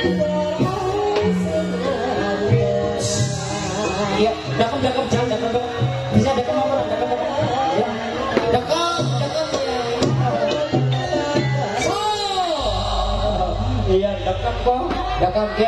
Ya, dakam jangan dakam. Bisa dakam apa? Dakam. Ya. Dakam. Iya, dakam kok. Dakam.